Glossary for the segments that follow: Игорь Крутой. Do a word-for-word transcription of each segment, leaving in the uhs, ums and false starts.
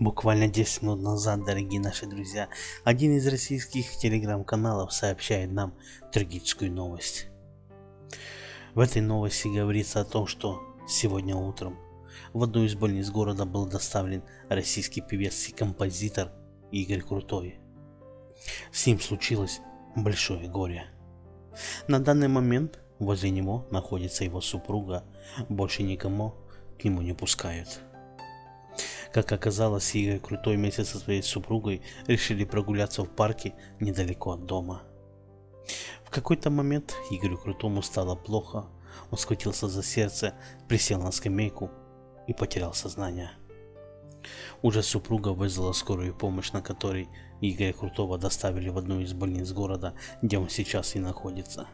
Буквально десять минут назад, дорогие наши друзья, один из российских телеграм-каналов сообщает нам трагическую новость. В этой новости говорится о том, что сегодня утром в одну из больниц города был доставлен российский певец и композитор Игорь Крутой. С ним случилось большое горе. На данный момент возле него находится его супруга, больше никому к нему не пускают. Как оказалось, Игорь Крутой вместе со своей супругой решили прогуляться в парке недалеко от дома. В какой-то момент Игорю Крутому стало плохо, он схватился за сердце, присел на скамейку и потерял сознание. Уже супруга вызвала скорую помощь, на которой Игоря Крутого доставили в одну из больниц города, где он сейчас и находится.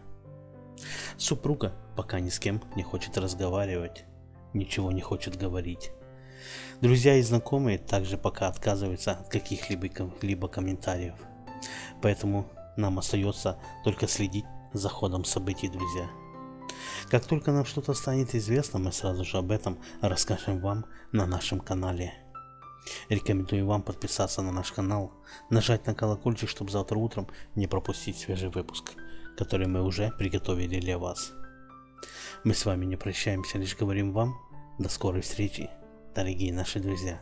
Супруга пока ни с кем не хочет разговаривать, ничего не хочет говорить. Друзья и знакомые также пока отказываются от каких-либо комментариев. Поэтому нам остается только следить за ходом событий, друзья. Как только нам что-то станет известно, мы сразу же об этом расскажем вам на нашем канале. Рекомендую вам подписаться на наш канал, нажать на колокольчик, чтобы завтра утром не пропустить свежий выпуск, который мы уже приготовили для вас. Мы с вами не прощаемся, лишь говорим вам до скорой встречи, дорогие наши друзья.